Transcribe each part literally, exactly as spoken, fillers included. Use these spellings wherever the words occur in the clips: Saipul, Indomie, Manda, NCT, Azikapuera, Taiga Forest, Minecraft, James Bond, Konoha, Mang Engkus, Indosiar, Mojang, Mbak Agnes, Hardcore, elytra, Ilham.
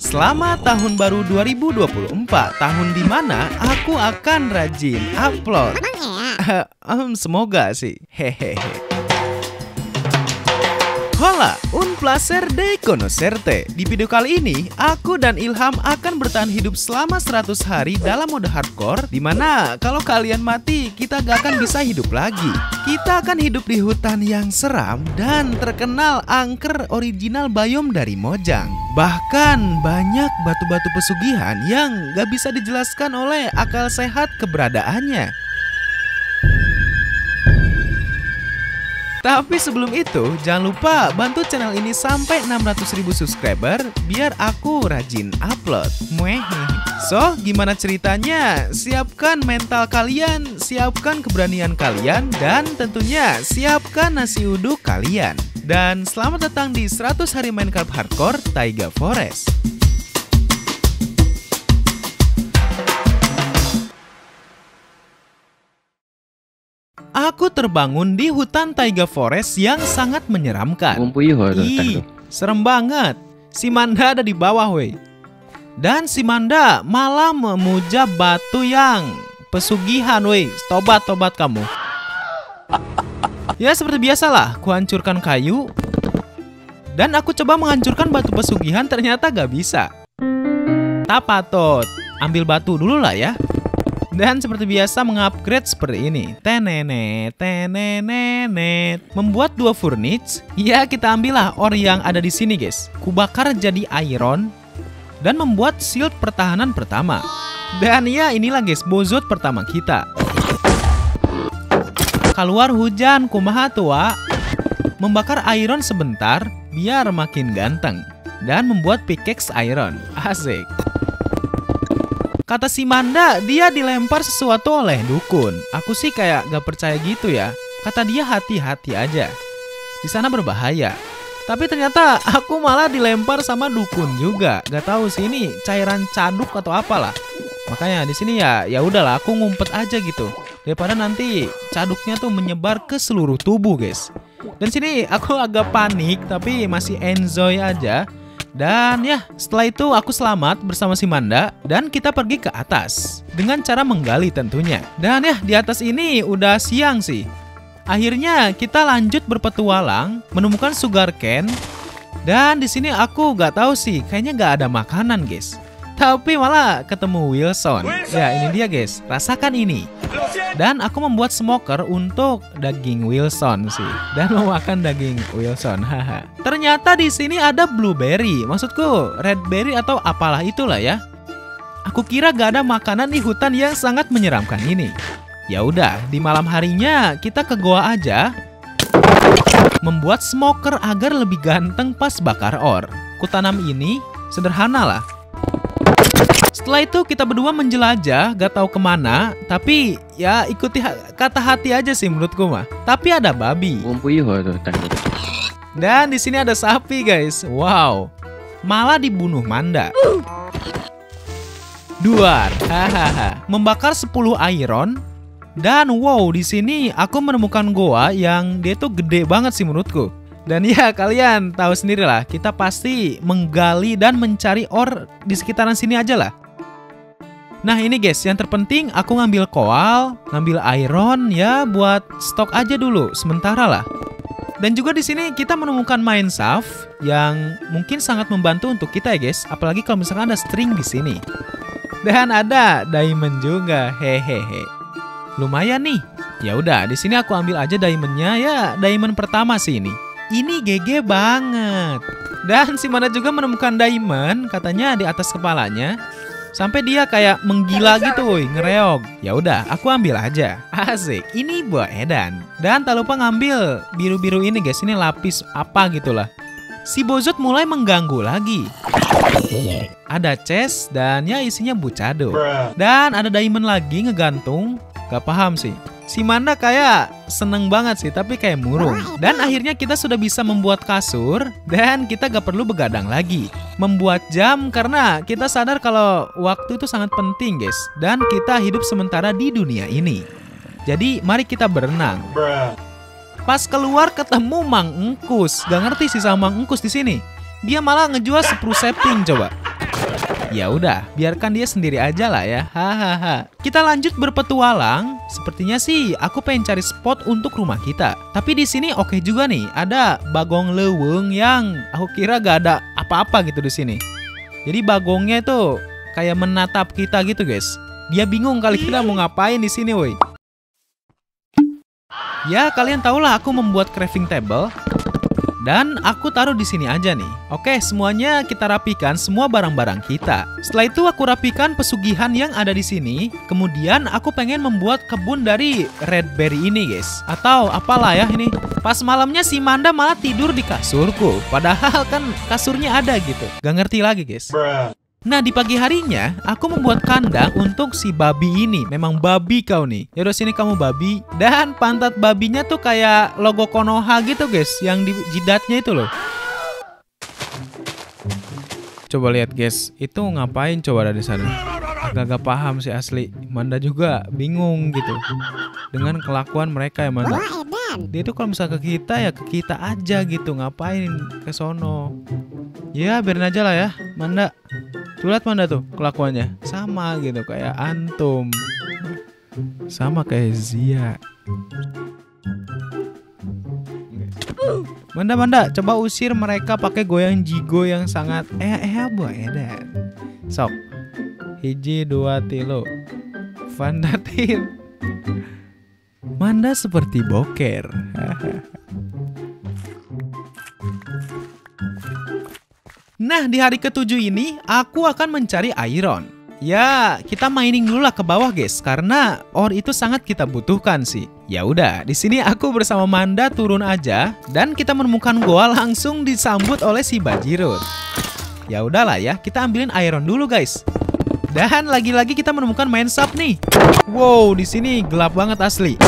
Selamat tahun baru dua ribu dua puluh empat, tahun dimana aku akan rajin upload. Semoga sih. Hehehe. Hola, un placer de conocerte. Di video kali ini, aku dan Ilham akan bertahan hidup selama seratus hari dalam mode hardcore, dimana kalau kalian mati, kita gak akan bisa hidup lagi. Kita akan hidup di hutan yang seram dan terkenal angker original biome dari Mojang. Bahkan banyak batu-batu pesugihan yang gak bisa dijelaskan oleh akal sehat keberadaannya. Tapi sebelum itu, jangan lupa bantu channel ini sampai enam ratus ribu subscriber biar aku rajin upload. So, gimana ceritanya? Siapkan mental kalian, siapkan keberanian kalian, dan tentunya siapkan nasi uduk kalian. Dan selamat datang di seratus hari Minecraft Hardcore Taiga Forest. Aku terbangun di hutan Taiga Forest yang sangat menyeramkan. Ih, serem banget. Si Manda ada di bawah, weh. Dan si Manda malah memuja batu yang pesugihan, weh. Tobat-tobat kamu. Ya, seperti biasalah. Kuhancurkan kayu. Dan aku coba menghancurkan batu pesugihan, ternyata gak bisa. Tapatot. Ambil batu dulu lah ya. Dan seperti biasa mengupgrade seperti ini. Tenene, tenene, membuat dua furnace. Ya, kita ambillah ore yang ada di sini, guys. Kubakar jadi iron dan membuat shield pertahanan pertama. Dan ya, inilah guys, bozot pertama kita. Keluar hujan kumaha tua. Membakar iron sebentar biar makin ganteng dan membuat pickaxe iron. Asik. Kata si Manda, dia dilempar sesuatu oleh dukun. Aku sih kayak gak percaya gitu ya. Kata dia hati-hati aja. Di sana berbahaya. Tapi ternyata aku malah dilempar sama dukun juga. Gak tahu sih ini cairan caduk atau apalah. Makanya di sini ya, ya udahlah aku ngumpet aja gitu. Daripada nanti caduknya tuh menyebar ke seluruh tubuh, guys. Dan sini aku agak panik tapi masih enjoy aja. Dan ya, setelah itu aku selamat bersama si Manda dan kita pergi ke atas dengan cara menggali tentunya. Dan ya, di atas ini udah siang sih. Akhirnya kita lanjut berpetualang menemukan sugar cane. Dan di sini aku gak tahu sih, kayaknya gak ada makanan, guys. Tapi malah ketemu Wilson. Ya, ini dia, guys. Rasakan ini. Dan aku membuat smoker untuk daging Wilson sih, dan mau makan daging Wilson. Haha. Ternyata di sini ada blueberry, maksudku red berry atau apalah itulah ya. Aku kira gak ada makanan di hutan yang sangat menyeramkan ini. Ya udah, di malam harinya kita ke goa aja, membuat smoker agar lebih ganteng pas bakar ore. Kutanam ini sederhana lah. Setelah itu kita berdua menjelajah, gak tahu kemana, tapi ya ikuti ha kata hati aja sih menurutku mah. Tapi ada babi. Dan di sini ada sapi, guys. Wow, malah dibunuh Manda. Duar, hahaha. Membakar sepuluh iron. Dan wow, di sini aku menemukan goa yang dia tuh gede banget sih menurutku. Dan ya, kalian tahu sendirilah, kita pasti menggali dan mencari ore di sekitaran sini aja lah. Nah ini guys, yang terpenting aku ngambil koal, ngambil iron ya buat stok aja dulu sementara lah. Dan juga di sini kita menemukan mineshaft yang mungkin sangat membantu untuk kita ya guys, apalagi kalau misalkan ada string di sini. Dan ada diamond juga, hehehe. Lumayan nih. Ya udah, di sini aku ambil aja diamondnya ya, diamond pertama sih ini. Ini G G banget. Dan si Manda juga menemukan diamond, katanya di atas kepalanya. Sampai dia kayak menggila gitu, woy, ngereog. Ya udah, aku ambil aja. Asik. Ini buah edan. Dan tak lupa ngambil biru-biru ini, guys. Ini lapis apa gitulah. Si bozot mulai mengganggu lagi. Ada chest dan ya isinya bucado. Dan ada diamond lagi ngegantung. Gak paham sih. Si Manda kayak seneng banget sih, tapi kayak murung. Dan akhirnya kita sudah bisa membuat kasur, dan kita gak perlu begadang lagi. Membuat jam, karena kita sadar kalau waktu itu sangat penting, guys. Dan kita hidup sementara di dunia ini. Jadi, mari kita berenang. Pas keluar ketemu Mang Engkus. Gak ngerti sih sama Mang Engkus di sini. Dia malah ngejual sepuluh setting, coba. Ya udah, biarkan dia sendiri aja lah ya. Hahaha. Kita lanjut berpetualang. Sepertinya sih aku pengen cari spot untuk rumah kita. Tapi di sini oke juga nih, ada bagong leweng yang aku kira gak ada apa-apa gitu di sini. Jadi bagongnya itu kayak menatap kita gitu, guys. Dia bingung kali kita mau ngapain di sini, woi. Ya, kalian tahulah aku membuat crafting table. Dan aku taruh di sini aja nih. Oke, semuanya kita rapikan semua barang-barang kita. Setelah itu aku rapikan pesugihan yang ada di sini. Kemudian aku pengen membuat kebun dari red berry ini, guys. Atau apalah ya ini. Pas malamnya si Manda malah tidur di kasurku. Padahal kan kasurnya ada gitu. Gak ngerti lagi, guys. Bruh. Nah, di pagi harinya, aku membuat kandang untuk si babi ini. Memang babi kau nih. Yaudah sini kamu babi. Dan pantat babinya tuh kayak logo Konoha gitu, guys. Yang di jidatnya itu loh. Coba lihat, guys. Itu ngapain coba ada di sana? Agak-agak paham sih asli. Manda juga bingung gitu. Dengan kelakuan mereka ya, Manda. Dia tuh kalau misalnya ke kita ya ke kita aja gitu. Ngapain ke sono? Ya, biarin aja lah ya, Manda. Tuh lihat Manda tuh kelakuannya. Sama gitu kayak antum. Sama kayak Zia. Manda, Manda, coba usir mereka pakai goyang jigo yang sangat eh eh boh edan. Sok. Hiji dua tilo. Vandatin. Manda seperti boker. Nah, di hari ketujuh ini, aku akan mencari iron. Ya, kita mining dulu lah ke bawah, guys. Karena ore itu sangat kita butuhkan sih. Ya udah, di sini aku bersama Manda turun aja. Dan kita menemukan goa langsung disambut oleh si Bajirut. Ya udahlah ya, kita ambilin iron dulu, guys. Dan lagi-lagi kita menemukan main sap nih. Wow, di sini gelap banget asli.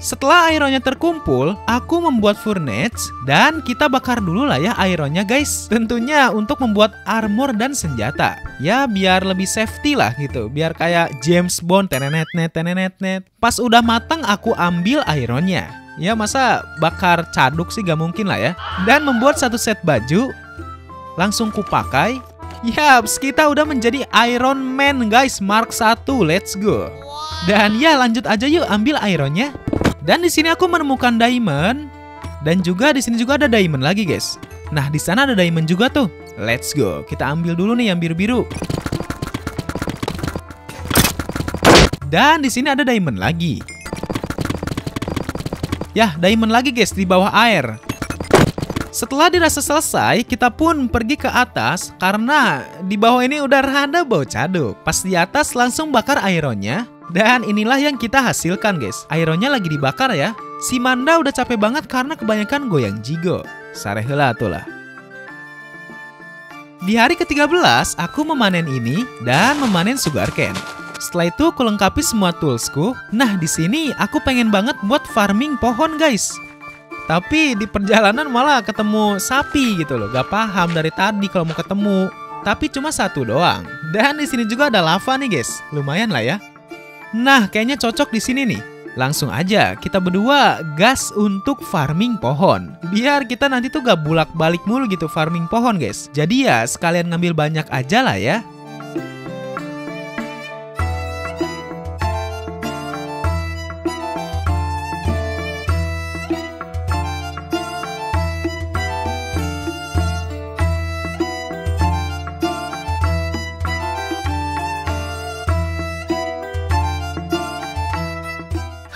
Setelah ironnya terkumpul, aku membuat furnace dan kita bakar dulu lah ya ironnya, guys. Tentunya untuk membuat armor dan senjata. Ya biar lebih safety lah gitu, biar kayak James Bond tenenet net tenenet net. Pas udah matang aku ambil ironnya. Ya masa bakar caduk sih gak mungkin lah ya. Dan membuat satu set baju langsung kupakai. Yaps, kita udah menjadi Iron Man, guys, Mark satu. Let's go. Dan ya lanjut aja yuk ambil ironnya. Dan di sini aku menemukan diamond dan juga di sini juga ada diamond lagi, guys. Nah, di sana ada diamond juga tuh. Let's go. Kita ambil dulu nih yang biru-biru. Dan di sini ada diamond lagi. Yah, diamond lagi, guys, di bawah air. Setelah dirasa selesai, kita pun pergi ke atas karena di bawah ini udah rada bau caduk. Pas di atas langsung bakar ironnya. Dan inilah yang kita hasilkan, guys. Ironnya lagi dibakar ya. Si Manda udah capek banget karena kebanyakan goyang jigo. Sarehela itulah. Di hari ke tiga belas aku memanen ini dan memanen sugarcane. Setelah itu aku lengkapi semua toolsku. Nah, di sini aku pengen banget buat farming pohon, guys. Tapi di perjalanan malah ketemu sapi gitu loh. Gak paham dari tadi kalau mau ketemu. Tapi cuma satu doang. Dan di sini juga ada lava nih, guys. Lumayan lah ya. Nah, kayaknya cocok di sini nih. Langsung aja kita berdua gas untuk farming pohon. Biar kita nanti tuh gak bulak-balik mulu gitu farming pohon, guys. Jadi ya sekalian ngambil banyak aja lah ya.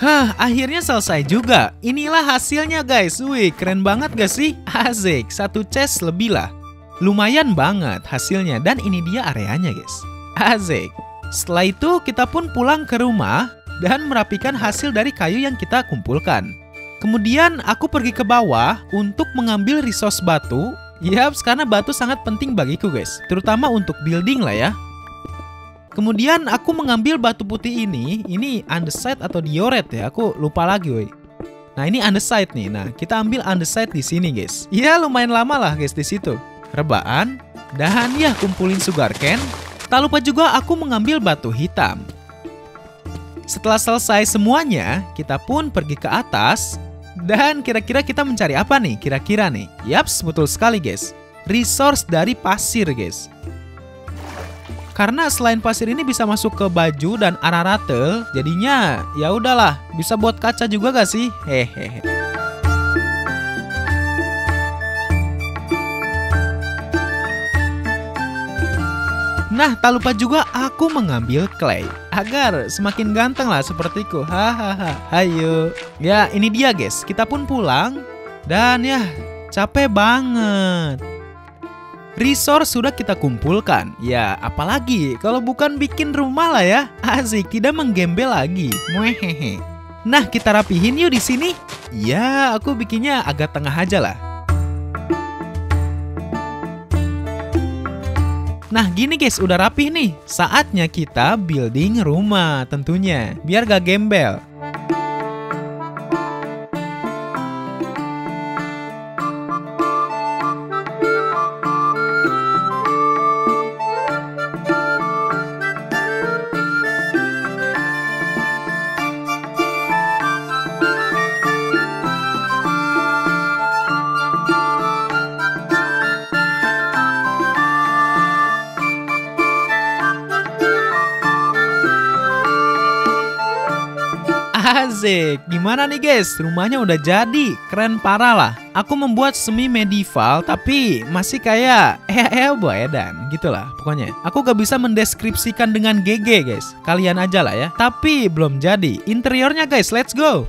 Hah, akhirnya selesai juga. Inilah hasilnya, guys. Wih, keren banget gak sih? Asik, satu chest lebih lah. Lumayan banget hasilnya. Dan ini dia areanya, guys. Asik. Setelah itu kita pun pulang ke rumah dan merapikan hasil dari kayu yang kita kumpulkan. Kemudian aku pergi ke bawah untuk mengambil resource batu. Yaps, karena batu sangat penting bagiku, guys. Terutama untuk building lah ya. Kemudian aku mengambil batu putih ini, ini andesite atau diorite ya, aku lupa lagi, woi. Nah, ini andesite nih. Nah, kita ambil andesite di sini, guys. Ya lumayan lama lah, guys, di situ. Rebaan dan ya kumpulin sugarcane. Tak lupa juga aku mengambil batu hitam. Setelah selesai semuanya, kita pun pergi ke atas Dan kira-kira kita mencari apa nih? Kira-kira nih. Yaps, betul sekali guys. Resource dari pasir guys. Karena selain pasir ini bisa masuk ke baju dan ararate, jadinya ya udahlah, bisa buat kaca juga gak sih? Hehehe. Nah, tak lupa juga aku mengambil clay agar semakin ganteng lah sepertiku. Hahaha. Ayo. Ya, ini dia guys. Kita pun pulang dan ya capek banget. Resource sudah kita kumpulkan. Ya, apalagi kalau bukan bikin rumah lah ya. Asik, tidak menggembel lagi. Muehehe. Nah, kita rapihin yuk di sini. Ya, aku bikinnya agak tengah aja lah. Nah gini guys, udah rapih nih. Saatnya kita building rumah tentunya, biar gak gembel. Gimana nih guys, rumahnya udah jadi, keren parah lah. Aku membuat semi medieval tapi masih kayak eh boy dan gitulah pokoknya. Aku gak bisa mendeskripsikan dengan G G guys, kalian aja lah ya. Tapi belum jadi interiornya guys, let's go.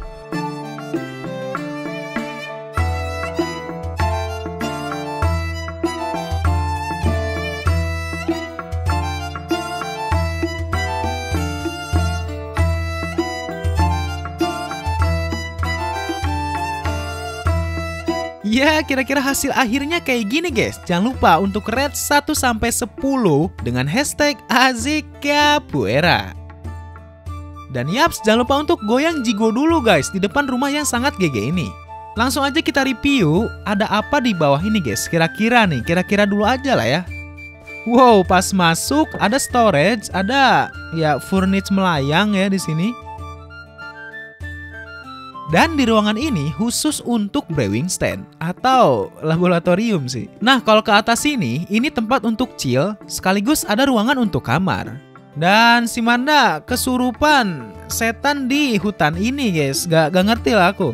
Ya, kira-kira hasil akhirnya kayak gini guys. Jangan lupa untuk rate satu sampai sepuluh dengan hashtag Azikapuera. Dan yaps, jangan lupa untuk goyang jigo dulu guys di depan rumah yang sangat G G ini. Langsung aja kita review ada apa di bawah ini guys. Kira-kira nih, kira-kira dulu aja lah ya. Wow, pas masuk ada storage, ada ya furniture melayang ya di sini. Dan di ruangan ini khusus untuk brewing stand atau laboratorium sih. Nah kalau ke atas sini, ini tempat untuk chill, sekaligus ada ruangan untuk kamar. Dan si Manda kesurupan setan di hutan ini guys, gak, gak ngerti lah aku.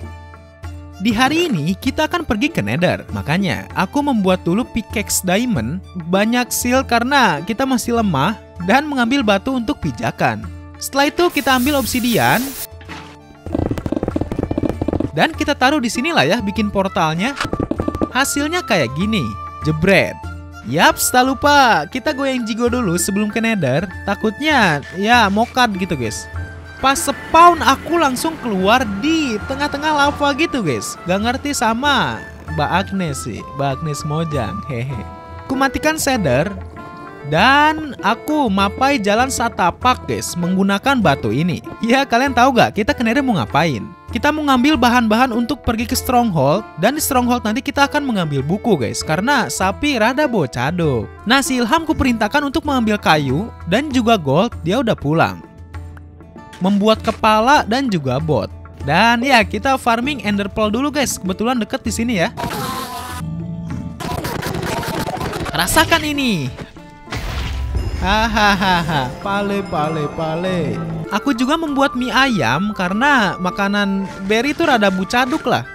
Di hari ini kita akan pergi ke Nether, makanya aku membuat dulu pickaxe diamond, banyak seal karena kita masih lemah, dan mengambil batu untuk pijakan. Setelah itu kita ambil obsidian. Dan kita taruh di sini lah ya, bikin portalnya. Hasilnya kayak gini, jebret. Yaps, tak lupa kita goyang jigo dulu sebelum ke Nether. Takutnya ya mokat gitu guys. Pas spawn aku langsung keluar di tengah-tengah lava gitu guys. Gak ngerti sama Mbak Agnes sih, Mbak Agnes Mojang. Hehe. Aku matikan shader dan aku mapai jalan satapak guys menggunakan batu ini. Ya kalian tahu gak kita ke Nether mau ngapain? Kita mau ngambil bahan-bahan untuk pergi ke Stronghold. Dan di Stronghold nanti kita akan mengambil buku guys, karena sapi rada bocado. Nah si Ilham kuperintahkan untuk mengambil kayu dan juga gold. Dia udah pulang, membuat kepala dan juga bot. Dan ya kita farming ender pearl dulu guys, kebetulan deket di sini ya. Rasakan ini. Hahaha. Pale pale pale. Aku juga membuat mie ayam karena makanan berry itu rada bucaduk lah.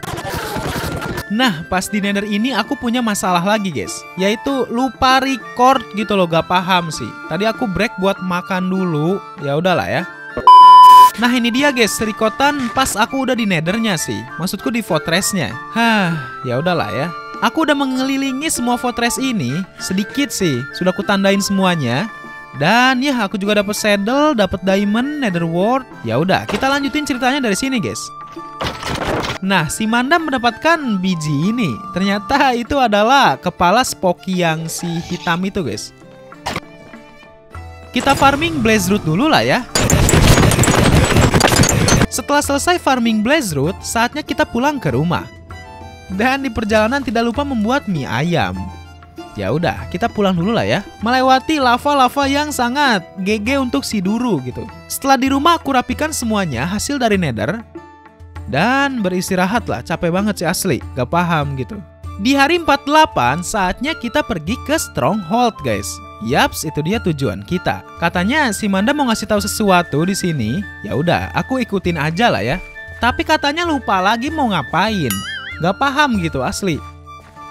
Nah, pas di Nether ini aku punya masalah lagi guys, yaitu lupa record gitu loh, gak paham sih. Tadi aku break buat makan dulu, ya udahlah ya. Nah ini dia guys, recordan pas aku udah di Nethernya sih, maksudku di fortressnya. Hah, ya udahlah ya. Aku udah mengelilingi semua fortress ini, sedikit sih, sudah kutandain semuanya. Dan ya aku juga dapat saddle, dapat diamond, nether ward. Ya udah, kita lanjutin ceritanya dari sini, guys. Nah, si Manda mendapatkan biji ini. Ternyata itu adalah kepala Spocky yang si hitam itu, guys. Kita farming blaze root dulu lah ya. Setelah selesai farming blaze root, saatnya kita pulang ke rumah. Dan di perjalanan tidak lupa membuat mie ayam. Ya udah, kita pulang dulu lah ya. Melewati lava-lava yang sangat G G untuk si Duru gitu. Setelah di rumah aku rapikan semuanya hasil dari Nether. dan beristirahat lah, capek banget sih asli, gak paham gitu. Di hari empat puluh delapan saatnya kita pergi ke Stronghold guys. Yaps, itu dia tujuan kita. Katanya si Manda mau ngasih tahu sesuatu di sini. Ya udah, aku ikutin aja lah ya. Tapi katanya lupa lagi mau ngapain. Gak paham gitu asli.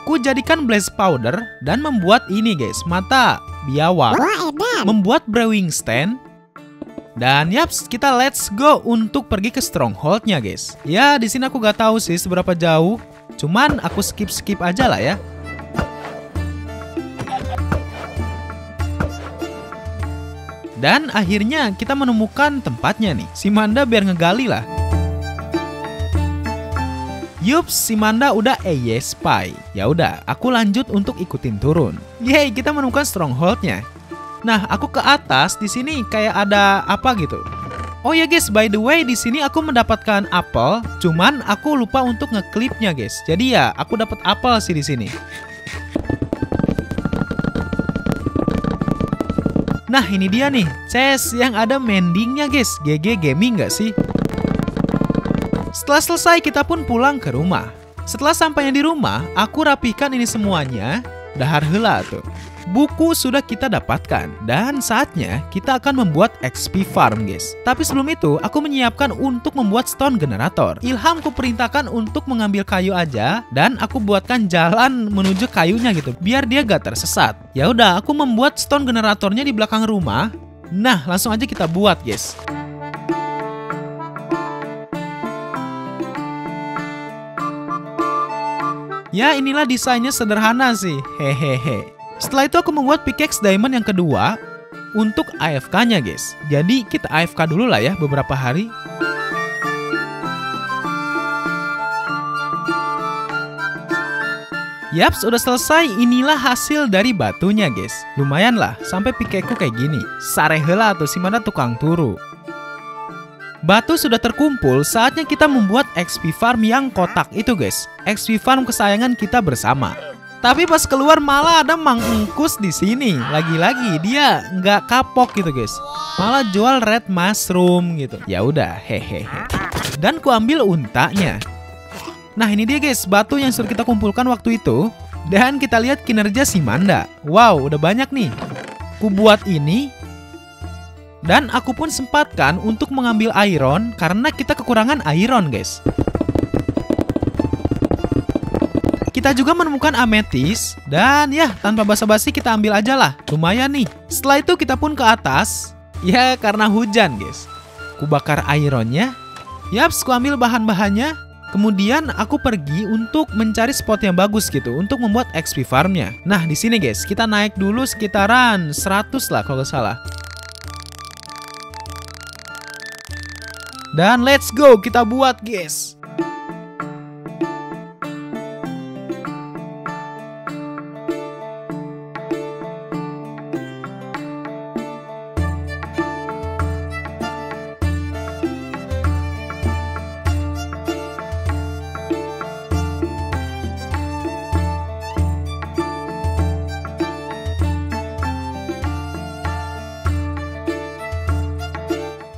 Ku jadikan blaze powder dan membuat ini guys, mata biawak. Membuat brewing stand. Dan yaps, kita let's go untuk pergi ke strongholdnya guys. Ya, di sini aku gak tahu sih seberapa jauh. Cuman aku skip-skip aja lah ya. Dan akhirnya kita menemukan tempatnya nih. Si Manda biar ngegali lah. Yups, si Manda udah eye spy. Ya udah, aku lanjut untuk ikutin turun. Yeay, kita menemukan strongholdnya. Nah, aku ke atas di sini kayak ada apa gitu. Oh ya guys, by the way di sini aku mendapatkan apel. Cuman aku lupa untuk ngeklipnya guys. Jadi ya, aku dapat apel sih di sini. Nah, ini dia nih chest yang ada mendingnya guys. G G Gaming nggak sih? Setelah selesai, kita pun pulang ke rumah. Setelah sampainya di rumah, aku rapihkan ini semuanya. Dahar heula tuh. Buku sudah kita dapatkan. Dan saatnya kita akan membuat X P farm guys. Tapi sebelum itu, aku menyiapkan untuk membuat stone generator. Ilham kuperintahkan untuk mengambil kayu aja. Dan aku buatkan jalan menuju kayunya gitu. Biar dia gak tersesat. Ya udah, aku membuat stone generatornya di belakang rumah. Nah, langsung aja kita buat guys. Ya, inilah desainnya sederhana sih. Hehehe. Setelah itu aku membuat pickaxe diamond yang kedua untuk A F K-nya, guys. Jadi kita A F K dulu lah ya beberapa hari. Yaps, udah selesai. Inilah hasil dari batunya, guys. Lumayan lah, sampai pickaxe-ku kayak gini. Sarehela tuh si mana tukang turu. Batu sudah terkumpul, saatnya kita membuat X P farm yang kotak itu guys. X P farm kesayangan kita bersama. Tapi pas keluar malah ada Mang Engkus di sini. Lagi-lagi dia nggak kapok gitu guys. Malah jual red mushroom gitu. Ya udah, hehehe. Dan ku ambil untanya. Nah, ini dia guys, batu yang sudah kita kumpulkan waktu itu. Dan kita lihat kinerja si Manda. Wow, udah banyak nih. Ku buat ini. Dan aku pun sempatkan untuk mengambil iron karena kita kekurangan iron, guys. Kita juga menemukan ametis dan ya tanpa basa-basi kita ambil aja lah. Lumayan nih. Setelah itu kita pun ke atas. Ya karena hujan, guys. Ku bakar ironnya. Yaps, ku ambil bahan-bahannya. Kemudian aku pergi untuk mencari spot yang bagus gitu untuk membuat X P farmnya. Nah, di sini guys, kita naik dulu sekitaran seratus lah kalau nggak salah. Dan let's go, kita buat guys.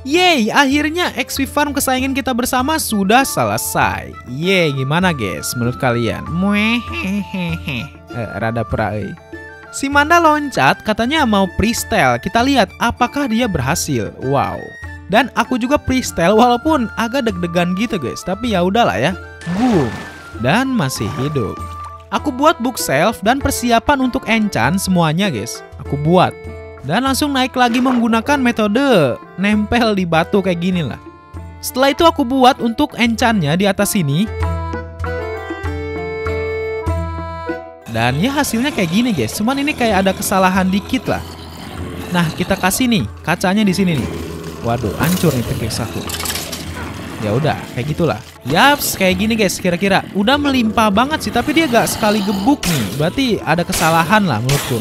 Yeay, akhirnya X P Farm kesayangan kita bersama sudah selesai. Yeay, gimana guys menurut kalian? Muehehehe, eh, rada perai. Si Manda loncat, katanya mau freestyle. Kita lihat apakah dia berhasil. Wow. Dan aku juga freestyle walaupun agak deg-degan gitu guys. Tapi ya udahlah ya. Boom. Dan masih hidup. Aku buat bookshelf dan persiapan untuk enchant semuanya guys. Aku buat. Dan langsung naik lagi menggunakan metode nempel di batu kayak gini lah. Setelah itu aku buat untuk enchantnya di atas sini. Dan ya hasilnya kayak gini guys. Cuman ini kayak ada kesalahan dikit lah. Nah, kita kasih nih kacanya di sini nih. Waduh, hancur nih pickaxe aku. Ya udah, kayak gitulah. Yaps, kayak gini guys kira-kira. Udah melimpah banget sih, tapi dia gak sekali gebuk nih. Berarti ada kesalahan lah menurutku.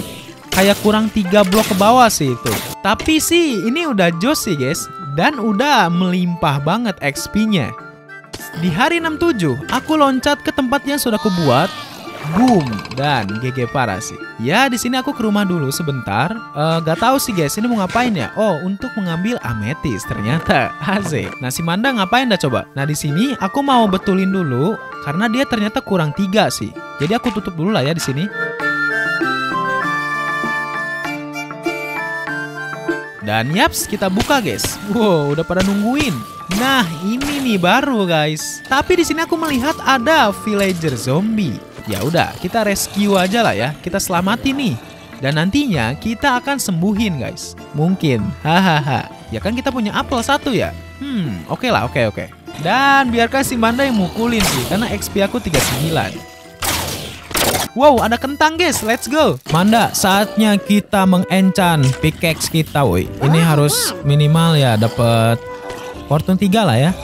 Kayak kurang tiga blok ke bawah sih itu. Tapi sih ini udah jos sih guys. Dan udah melimpah banget X P-nya. Di hari enam puluh tujuh aku loncat ke tempat yang sudah kubuat. boom, dan G G parah sih. Ya, di sini aku ke rumah dulu sebentar. Uh, gak tahu sih guys, ini mau ngapain ya? Oh, untuk mengambil ametis ternyata. Asik. Nah, si Manda ngapain dah coba? Nah, di sini aku mau betulin dulu karena dia ternyata kurang tiga sih. Jadi aku tutup dulu lah ya di sini. Dan yaps, kita buka guys. Wow, udah pada nungguin. Nah, ini nih baru guys. Tapi di sini aku melihat ada villager zombie. Ya udah, kita rescue aja lah ya. Kita selamati nih. Dan nantinya kita akan sembuhin guys. Mungkin. Hahaha. Ya kan kita punya apel satu ya. Hmm, oke lah, oke oke. Dan biarkan si Manda yang mukulin sih, karena X P aku tiga puluh sembilan. Wow, ada kentang guys, let's go. Manda, saatnya kita mengencan pickaxe kita woi. Ini harus minimal ya dapat fortune tiga lah ya.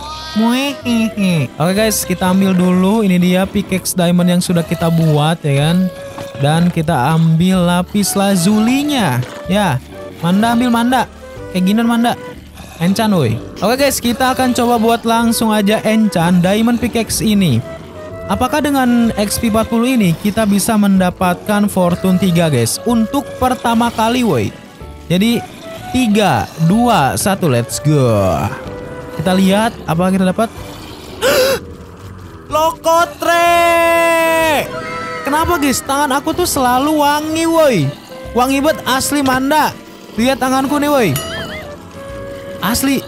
Oke guys, kita ambil dulu. Ini dia pickaxe diamond yang sudah kita buat ya kan. Dan kita ambil lapis lazulinya. Ya, Manda ambil Manda. Kayak gini Manda. Encan woi. Oke guys, kita akan coba buat langsung aja encan diamond pickaxe ini. Apakah dengan X P empat puluh ini kita bisa mendapatkan fortune tiga guys? Untuk pertama kali woi. Jadi tiga, dua, satu, let's go. Kita lihat apa kita dapat. Lokotre. Kenapa guys tangan aku tuh selalu wangi woi. Wangi banget asli Manda. Lihat tanganku nih woi. Asli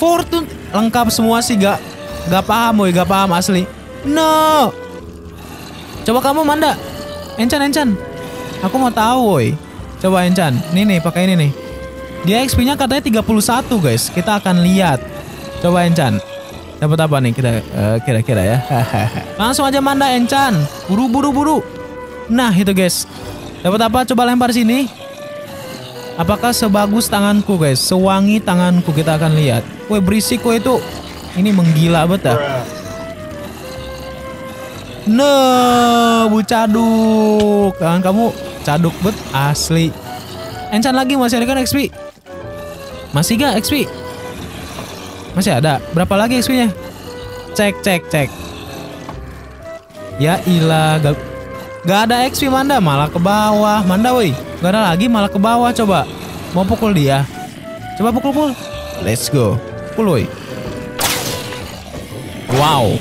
fortune lengkap semua sih gak. Gak paham woi, gak paham asli. No, coba kamu Manda, encan encan. Aku mau tahu, woi. Coba encan. Nih nih, pakai ini nih. Dia X P-nya katanya tiga puluh satu, guys. Kita akan lihat. Coba encan. Dapat apa nih kita uh, kira-kira ya? Langsung aja Manda encan. Buru buru buru. Nah itu guys. Dapat apa? Coba lempar sini. Apakah sebagus tanganku, guys? Sewangi tanganku kita akan lihat. Woi berisik woi itu. Ini menggila betul. No, bu caduk. Tangan kamu caduk bet asli. Encan lagi masih ada kan X P? Masih gak X P? Masih ada. Berapa lagi X P-nya? Cek cek cek. Ya ilah, gak, gak ada X P Manda, malah ke bawah. Manda woi, gak ada lagi malah ke bawah coba. Mau pukul dia. Coba pukul-pukul. Let's go. Pukul woi. Wow.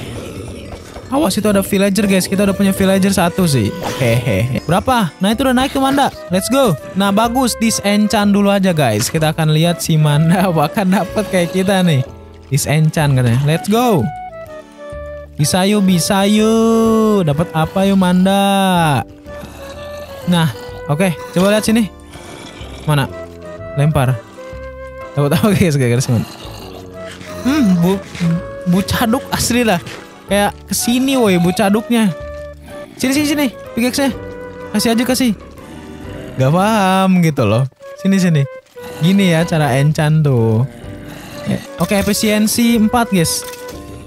Awas itu ada villager guys, kita udah punya villager satu sih. Hehehe. Berapa? Nah itu udah naik tuh Manda. Let's go. Nah bagus, disenchant dulu aja guys. Kita akan lihat si Manda bakal dapet kayak kita nih. Disenchant katanya. Let's go. Bisa yuk, bisa yuk. Dapat apa yuk Manda? Nah, oke. Okay. Coba lihat sini. Mana? Lempar. Dapat apa guys? Guys teman. Hmm, bu, bu caduk asli lah. Kayak kesini woi bu caduknya. Sini sini sini pickaxe-nya. Kasih aja kasih. Gak paham gitu loh. Sini sini. Gini ya cara encan tuh. Oke efisiensi empat guys.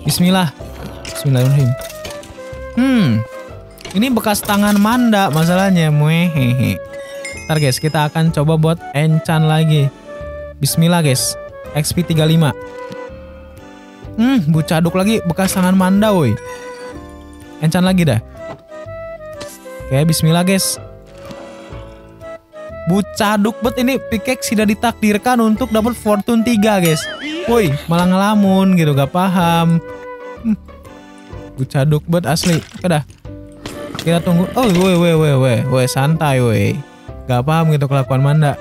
Bismillah. Bismillahirrahmanirrahim. Hmm. Ini bekas tangan Manda masalahnya. Muehehe. Ntar guys kita akan coba buat encan lagi. Bismillah guys. X P tiga puluh lima. Hmm, bu caduk lagi bekas tangan Manda woi. Encan lagi dah. Oke, bismillah guys. Bu caduk bet ini pickaxe sudah ditakdirkan untuk dapat fortune tiga guys. Woi, malah ngelamun gitu gak paham. Hmm. Bu caduk bet asli. Oke dah. Kita tunggu. Oh, woi woi woi woi woi santai woi. Gak paham gitu kelakuan Manda.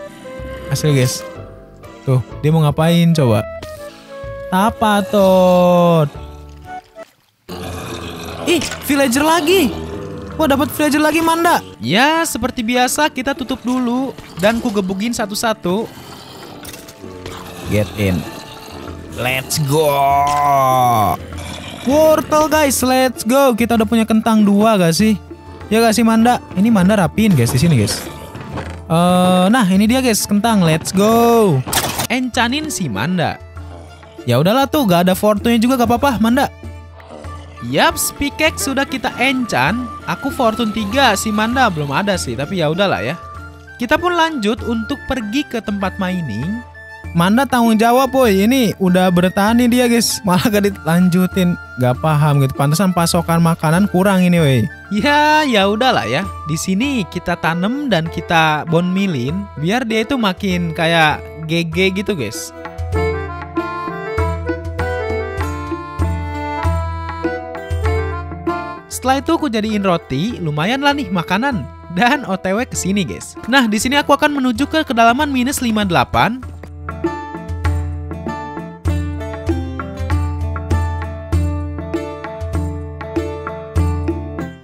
Asli guys. Tuh, dia mau ngapain coba? Apa tuh? Ih, villager lagi. Wah, dapat villager lagi Manda. Ya, seperti biasa kita tutup dulu dan ku gebugin satu-satu. Get in. Let's go. Wortel guys, let's go. Kita udah punya kentang dua gak sih? Ya gak sih Manda? Ini Manda rapiin guys di sini guys. Uh, nah, ini dia guys kentang. Let's go. Encanin si Manda. Ya udahlah tuh, gak ada fortune juga gak apa-apa, Manda. Yaps, pickaxe sudah kita encan. Aku fortune tiga, si Manda belum ada sih, tapi ya udahlah ya. Kita pun lanjut untuk pergi ke tempat mining. Manda tanggung jawab, boy. Ini udah bertani dia, guys. Malah gak dilanjutin. gak paham gitu. Pantesan pasokan makanan kurang ini, weh. Ya, ya udahlah ya. Di sini kita tanam dan kita bonmilin biar dia itu makin kayak G G gitu, guys. Setelah itu aku jadiin roti, lumayan lah nih makanan. Dan O T W ke sini, guys. Nah, di sini aku akan menuju ke kedalaman minus lima puluh delapan.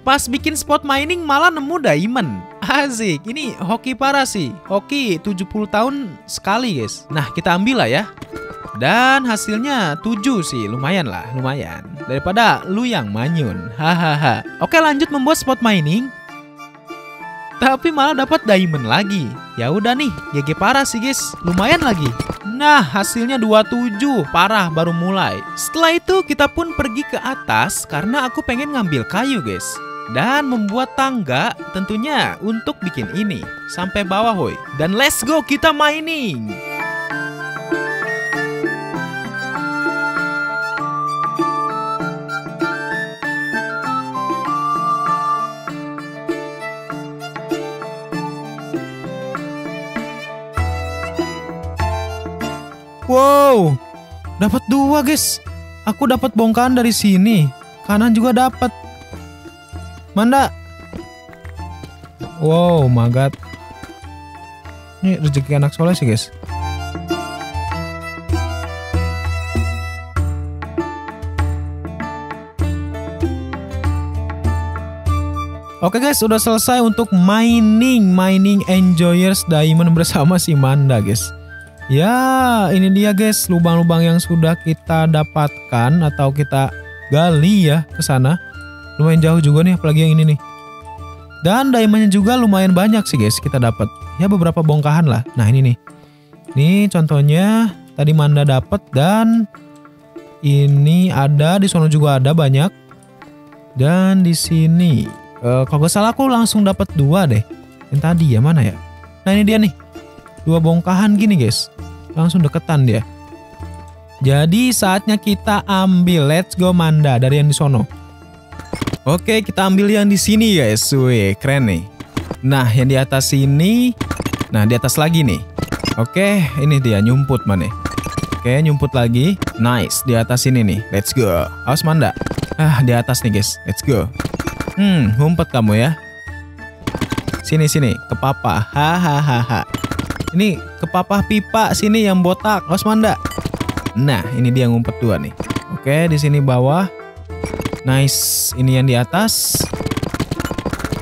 Pas bikin spot mining malah nemu diamond. Asik, ini hoki parah sih. Hoki tujuh puluh tahun sekali, guys. Nah, kita ambil lah ya. Dan hasilnya tujuh sih, lumayan lah, lumayan. Daripada lu yang manyun. Hahaha. Oke, lanjut membuat spot mining. Tapi malah dapat diamond lagi. Ya udah nih, G G parah sih, guys. Lumayan lagi. Nah, hasilnya dua puluh tujuh, parah baru mulai. Setelah itu kita pun pergi ke atas karena aku pengen ngambil kayu, guys. Dan membuat tangga tentunya untuk bikin ini sampai bawah, hoi. Dan let's go kita mining. Wow, dapat dua, guys. Aku dapat bongkahan dari sini. Kanan juga dapat. Manda. Wow, magat. Ini rezeki anak soleh sih, guys. Oke, guys, udah selesai untuk mining, mining enjoyers diamond bersama si Manda, guys. Ya, ini dia, guys, lubang-lubang yang sudah kita dapatkan atau kita gali ya ke sana. Lumayan jauh juga nih, apalagi yang ini nih. Dan diamondnya juga lumayan banyak sih, guys, kita dapat. Ya, beberapa bongkahan lah. Nah, ini nih. Ini contohnya tadi Manda dapat, dan ini ada di sono juga ada banyak. Dan di sini e, kalau gak salah aku langsung dapat dua deh. Yang tadi ya, mana ya? Nah, ini dia nih. Dua bongkahan gini, guys. Langsung deketan dia. Jadi saatnya kita ambil. Let's go Manda dari yang di sono. Oke, kita ambil yang di sini, guys. Wih, keren nih. Nah, yang di atas sini. Nah, di atas lagi nih. Oke, ini dia nyumput mana. Oke, nyumput lagi. Nice, di atas sini nih. Let's go. Awas Manda. Ah, di atas nih, guys. Let's go. Hmm, ngumpet kamu ya. Sini, sini. Ke papa. Hahaha. Ini ke papa pipa sini yang botak. Awas Manda. Nah, ini dia ngumpet dua nih. Oke, di sini bawah. Nice, ini yang di atas.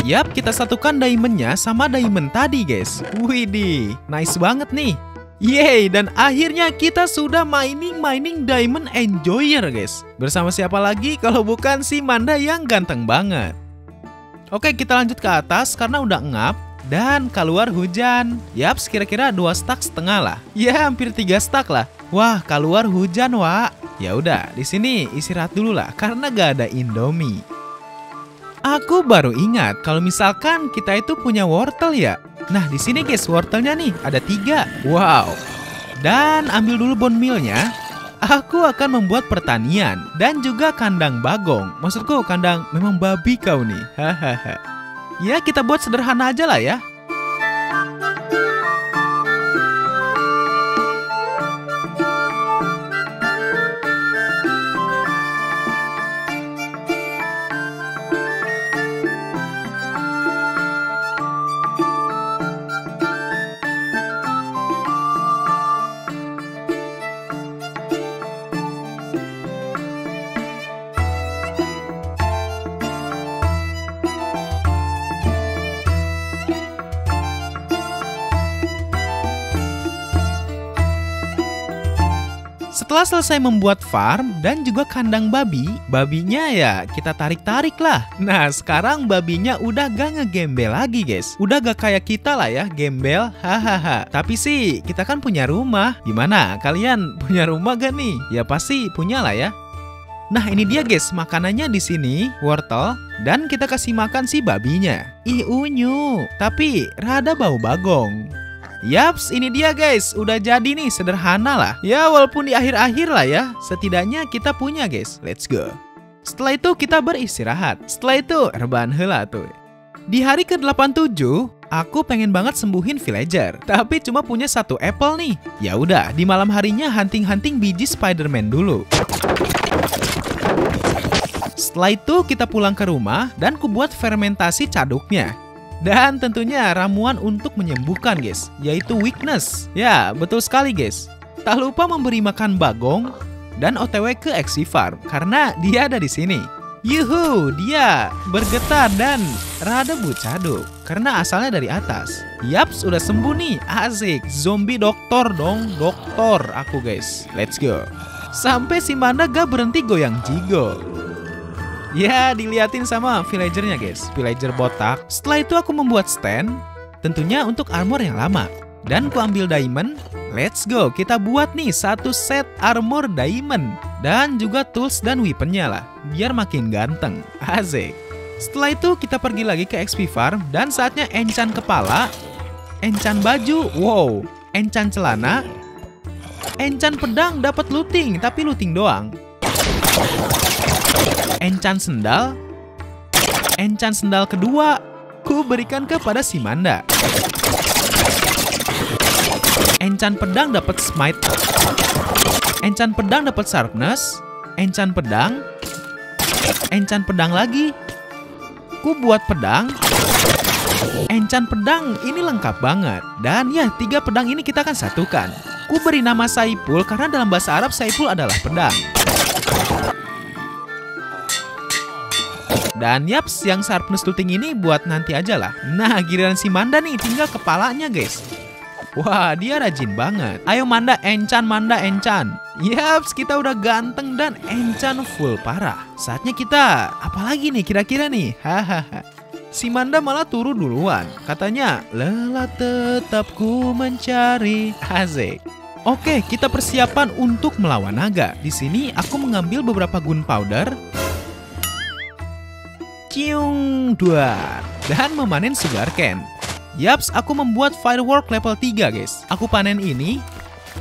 Yap, kita satukan diamondnya sama diamond tadi, guys. Widih, nice banget nih. Yeay, dan akhirnya kita sudah mining-mining diamond enjoyer, guys. Bersama siapa lagi kalau bukan si Manda yang ganteng banget. Oke, kita lanjut ke atas karena udah ngap. Dan keluar hujan. Yaps, kira-kira dua stak setengah lah. Ya, hampir tiga stak lah. Wah, keluar hujan, Wak. Ya udah, di sini istirahat dulu lah karena gak ada Indomie. Aku baru ingat kalau misalkan kita itu punya wortel ya. Nah, di sini, guys, wortelnya nih ada tiga. Wow. Dan ambil dulu bone meal-nya. Aku akan membuat pertanian dan juga kandang bagong. Maksudku kandang memang babi kau nih. Hahaha. Ya, kita buat sederhana aja lah ya. Setelah selesai membuat farm dan juga kandang babi, babinya ya kita tarik-tarik lah. Nah, sekarang babinya udah gak ngegembel lagi, guys. Udah gak kayak kita lah ya, gembel. Hahaha. Tapi sih, kita kan punya rumah. Gimana? Kalian punya rumah gak nih? Ya pasti punya lah ya. Nah, ini dia, guys, makanannya di sini, wortel. Dan kita kasih makan si babinya. Ih, unyu. Tapi rada bau bagong. Yaps, ini dia, guys, udah jadi nih, sederhana lah. Ya, walaupun di akhir-akhir lah ya, setidaknya kita punya, guys. Let's go. Setelah itu kita beristirahat. Setelah itu rebahan heula tuh. Di hari ke delapan puluh tujuh, aku pengen banget sembuhin villager, tapi cuma punya satu apple nih. Ya udah, di malam harinya hunting-hunting biji Spider-Man dulu. Setelah itu kita pulang ke rumah dan kubuat fermentasi caduknya. Dan tentunya ramuan untuk menyembuhkan guys, yaitu weakness. Ya, betul sekali guys. Tak lupa memberi makan bagong dan otw ke X C Farm karena dia ada di sini. Yuhu, dia bergetar dan rada bucado karena asalnya dari atas. Yaps, udah sembuh nih, asik. Zombie doktor dong, doktor aku guys. Let's go. Sampai si Manda gak berhenti goyang jigo. Ya, diliatin sama villagernya guys, villager botak. Setelah itu aku membuat stand, tentunya untuk armor yang lama. Dan aku ambil diamond, let's go. Kita buat nih satu set armor diamond. Dan juga tools dan weaponnya lah, biar makin ganteng, asik. Setelah itu kita pergi lagi ke X P Farm. Dan saatnya enchant kepala, enchant baju, wow, enchant celana, enchant pedang, dapat looting, tapi looting doang. Enchant sendal, enchant sendal kedua, ku berikan kepada si Manda. Enchant pedang dapat smite, enchant pedang dapat sharpness, enchant pedang, enchant pedang lagi, ku buat pedang, enchant pedang ini lengkap banget. Dan ya, tiga pedang ini kita akan satukan. Ku beri nama Saipul karena dalam bahasa Arab Saipul adalah pedang. Dan yaps, yang sharpness looting ini buat nanti aja lah. Nah, giliran si Manda nih, tinggal kepalanya guys. Wah, dia rajin banget. Ayo Manda, encan, Manda, encan. Yaps, kita udah ganteng dan encan full parah. Saatnya kita, apalagi nih kira-kira nih. Hahaha. Si Manda malah turun duluan. Katanya, lelah tetap ku mencari. Asik. Oke, kita persiapan untuk melawan naga. Di sini aku mengambil beberapa gunpowder, ciung dua, dan memanen sugarcane. Yaps, aku membuat firework level tiga guys. Aku panen ini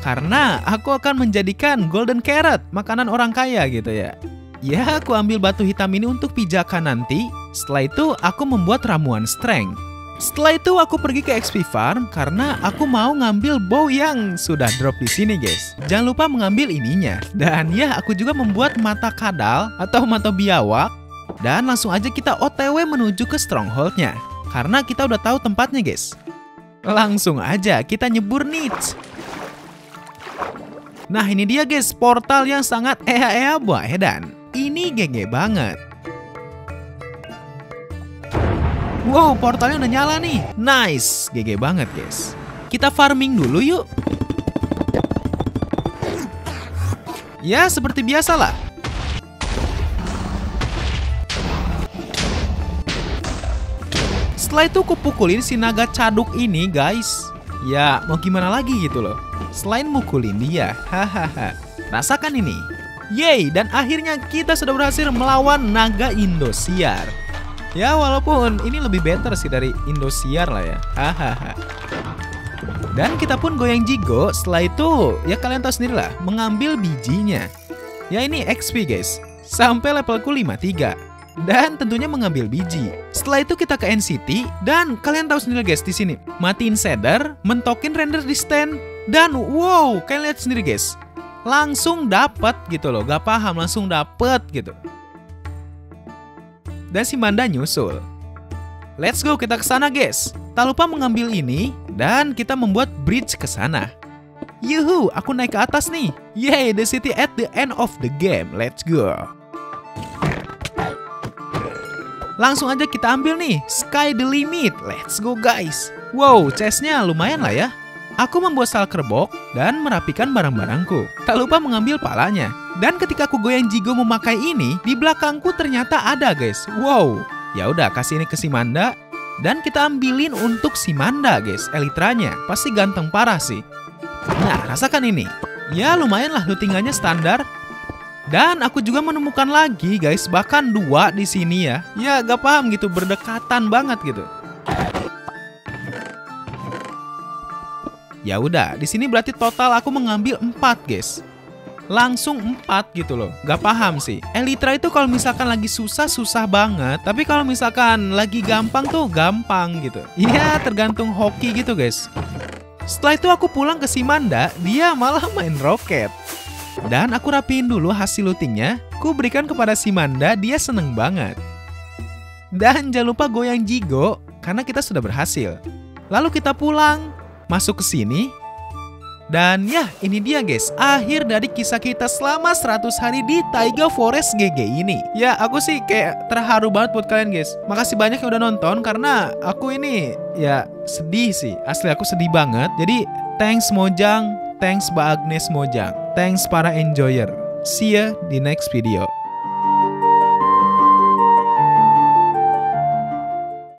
karena aku akan menjadikan golden carrot, makanan orang kaya gitu ya. Ya, aku ambil batu hitam ini untuk pijakan nanti. Setelah itu aku membuat ramuan strength. Setelah itu aku pergi ke X P Farm karena aku mau ngambil bow yang sudah drop di sini guys. Jangan lupa mengambil ininya. Dan ya, aku juga membuat mata kadal atau mata biawak. Dan langsung aja kita O T W menuju ke strongholdnya karena kita udah tahu tempatnya guys. Langsung aja kita nyebur nih. Nah, ini dia guys, portal yang sangat eha-eha buah edan. Ini gege banget. Wow, portalnya udah nyala nih. Nice, gege banget guys. Kita farming dulu yuk. Ya, seperti biasa lah. Setelah itu kupukulin si naga caduk ini guys. Ya, mau gimana lagi gitu loh, selain mukulin dia. Hahaha. Rasakan ini. Yeay, dan akhirnya kita sudah berhasil melawan naga Indosiar. Ya, walaupun ini lebih better sih dari Indosiar lah ya. Hahaha. Dan kita pun goyang jigo. Setelah itu, ya kalian tahu sendiri lah, mengambil bijinya. Ya, ini X P guys. Sampai levelku lima puluh tiga. Dan tentunya mengambil biji. Setelah itu kita ke N C T. Dan kalian tahu sendiri guys di sini, matiin shader, mentokin render di stand. Dan wow, kalian lihat sendiri guys, langsung dapet gitu loh. Gak paham, langsung dapet gitu. Dan si Manda nyusul. Let's go, kita ke sana guys. Tak lupa mengambil ini. Dan kita membuat bridge ke sana. Yuhu, aku naik ke atas nih. Yay, the city at the end of the game. Let's go. Langsung aja kita ambil nih, sky the limit, let's go guys. Wow, chestnya lumayan lah ya. Aku membuat sal kerbok dan merapikan barang-barangku. Tak lupa mengambil palanya. Dan ketika aku goyang jigo memakai ini, di belakangku ternyata ada guys. Wow, ya udah kasih ini ke si Manda. Dan kita ambilin untuk si Manda guys, elitranya. Pasti ganteng parah sih. Nah, rasakan ini. Ya, lumayan lah lootingannya standar. Dan aku juga menemukan lagi guys, bahkan dua di sini ya. Ya, gak paham gitu, berdekatan banget gitu. Ya udah, di sini berarti total aku mengambil empat guys. langsung empat gitu loh. Gak paham sih. Elytra itu kalau misalkan lagi susah, susah banget. Tapi kalau misalkan lagi gampang tuh gampang gitu. Iya, tergantung hoki gitu guys. Setelah itu aku pulang ke si Manda, dia malah main roket. Dan aku rapiin dulu hasil lootingnya, ku berikan kepada si Manda, dia seneng banget. Dan jangan lupa goyang jigo, karena kita sudah berhasil. Lalu kita pulang, masuk ke sini. Dan ya, ini dia guys, akhir dari kisah kita selama seratus hari di Taiga Forest G G ini. Ya, aku sih kayak terharu banget buat kalian guys. Makasih banyak yang udah nonton, karena aku ini ya sedih sih. Asli aku sedih banget. Jadi, thanks Mojang, thanks Mbak Agnes Mojang, thanks para enjoyer. See ya di next video.